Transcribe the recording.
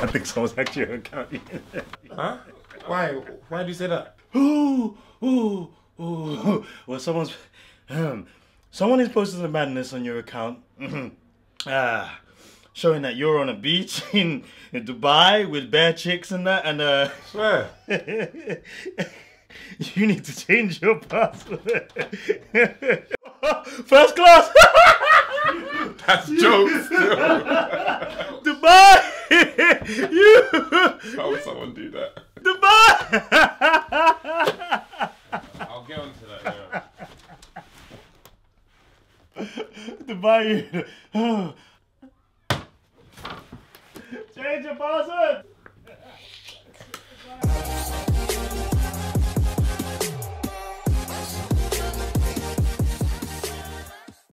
I think someone's actually going to count you. Huh? Why? Why do you say that? Ooh. Well, someone is posting the madness on your account. Showing that you're on a beach in Dubai with bare chicks and that, and swear. You need to change your password. First class. That's jokes. Dubai. You. How would someone do that? Dubai. I'll get onto that later. Dubai. Change your password.